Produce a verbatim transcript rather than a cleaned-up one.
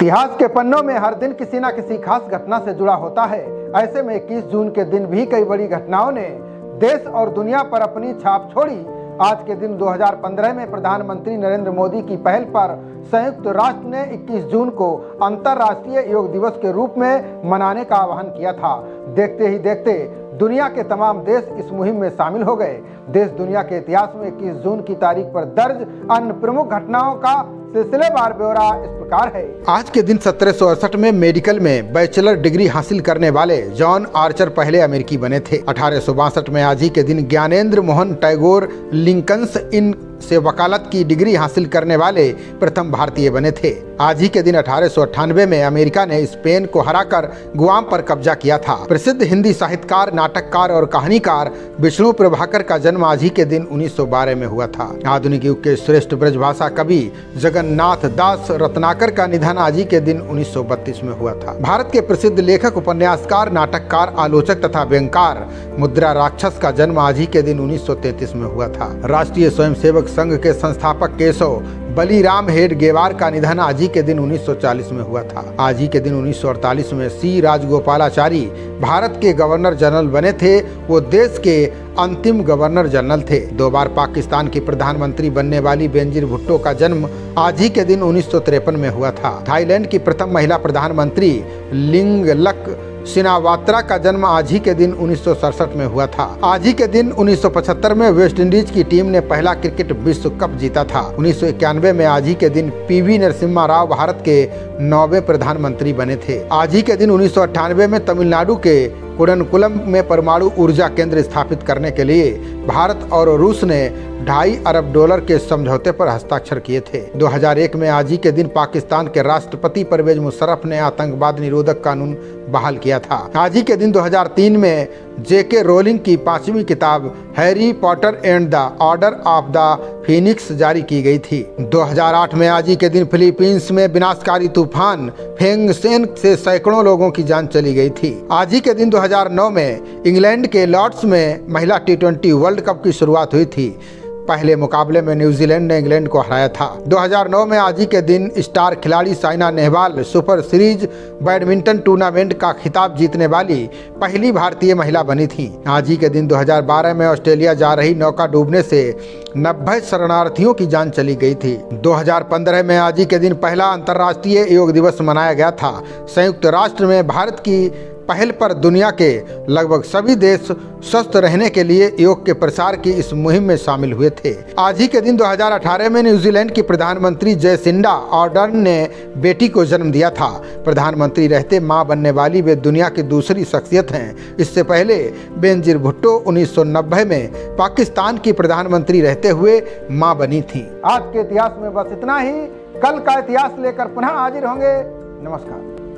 इतिहास के पन्नों में हर दिन किसी न किसी खास घटना से जुड़ा होता है। ऐसे में इक्कीस जून के दिन भी कई बड़ी घटनाओं ने देश और दुनिया पर अपनी छाप छोड़ी। आज के दिन दो हज़ार पंद्रह में प्रधानमंत्री नरेंद्र मोदी की पहल पर संयुक्त राष्ट्र ने इक्कीस जून को अंतर्राष्ट्रीय योग दिवस के रूप में मनाने का आह्वान किया था। देखते ही देखते दुनिया के तमाम देश इस मुहिम में शामिल हो गए। देश दुनिया के इतिहास में इक्कीस जून की तारीख पर दर्ज अन्य प्रमुख घटनाओं का सिलसिलेवार ब्यौरा इस प्रकार है। आज के दिन सत्रह सौ अड़सठ में मेडिकल में बैचलर डिग्री हासिल करने वाले जॉन आर्चर पहले अमेरिकी बने थे। अठारह सौ बासठ में आज ही के दिन ज्ञानेंद्र मोहन टैगोर लिंकन्स इन से वकालत की डिग्री हासिल करने वाले प्रथम भारतीय बने थे। आज ही के दिन अठारह सौ अट्ठानवे में अमेरिका ने स्पेन को हराकर गुआम पर कब्जा किया था। प्रसिद्ध हिंदी साहित्यकार, नाटककार और कहानीकार विष्णु प्रभाकर का जन्म आज ही के दिन उन्नीस सौ बारह में हुआ था। आधुनिक युग के श्रेष्ठ ब्रजभाषा कवि जगन्नाथ दास रत्ना कर का निधन आज ही के दिन उन्नीस सौ बत्तीस में हुआ था। भारत के प्रसिद्ध लेखक, उपन्यासकार, नाटककार, आलोचक तथा व्यंगकार मुद्रा राक्षस का जन्म आज ही के दिन उन्नीस सौ तैतीस में हुआ था। राष्ट्रीय स्वयं सेवक संघ के संस्थापक केशव बलिराम हेडगेवार का निधन आज ही के दिन उन्नीस सौ चालीस में हुआ था। आज ही के दिन उन्नीस सौ अड़तालीस में सी राजगोपालाचारी भारत के गवर्नर जनरल बने थे। वो देश के अंतिम गवर्नर जनरल थे। दो बार पाकिस्तान की प्रधानमंत्री बनने वाली बेनजीर भुट्टो का जन्म आज ही के दिन उन्नीस सौ तिरपन में हुआ था। थाईलैंड की प्रथम महिला प्रधानमंत्री लिंगलक शिनावात्रा का जन्म आज ही के दिन उन्नीस सौ सड़सठ में हुआ था। आज ही के दिन उन्नीस सौ पचहत्तर में वेस्ट इंडीज की टीम ने पहला क्रिकेट विश्व कप जीता था। उन्नीस सौ इक्यानवे में आज ही के दिन पीवी नरसिम्हा राव भारत के नौवे प्रधानमंत्री बने थे। आज ही के दिन उन्नीस सौ अट्ठानवे में तमिलनाडु के कुडनकुलम में परमाणु ऊर्जा केंद्र स्थापित करने के लिए भारत और रूस ने ढाई अरब डॉलर के समझौते पर हस्ताक्षर किए थे। दो हज़ार एक में आज ही के दिन पाकिस्तान के राष्ट्रपति परवेज मुशर्रफ ने आतंकवाद निरोधक कानून बहाल किया था। आज ही के दिन दो हज़ार तीन में जेके रोलिंग की पांचवी किताब Harry Potter and the Order of the Phoenix जारी की गई थी। दो हज़ार आठ में आज ही के दिन फिलीपींस में विनाशकारी तूफान फेंगसेन से सैकड़ों लोगों की जान चली गई थी। आज ही के दिन दो हज़ार नौ में इंग्लैंड के लॉर्ड्स में महिला टी ट्वेंटी वर्ल्ड कप की शुरुआत हुई थी। पहले मुकाबले में न्यूजीलैंड ने इंग्लैंड को हराया था। दो हज़ार नौ में आज ही के दिन स्टार खिलाड़ी Saina Nehwal super series badminton tournament का खिताब जीतने वाली पहली भारतीय महिला बनी थी। आज ही के दिन दो हज़ार बारह में ऑस्ट्रेलिया जा रही नौका डूबने से नब्बे शरणार्थियों की जान चली गई थी। दो हज़ार पंद्रह में आज ही के दिन पहला अंतर्राष्ट्रीय योग दिवस मनाया गया था। संयुक्त राष्ट्र में भारत की पहल पर दुनिया के लगभग सभी देश स्वस्थ रहने के लिए योग के प्रसार की इस मुहिम में शामिल हुए थे। आज ही के दिन दो हज़ार अठारह में न्यूजीलैंड की प्रधानमंत्री जेसिंडा आर्डर्न ने बेटी को जन्म दिया था। प्रधानमंत्री रहते मां बनने वाली वे दुनिया की दूसरी शख्सियत हैं। इससे पहले बेनजीर भुट्टो उन्नीस सौ नब्बे में पाकिस्तान की प्रधानमंत्री रहते हुए माँ बनी थी। आज के इतिहास में बस इतना ही। कल का इतिहास लेकर पुनः हाजिर होंगे। नमस्कार।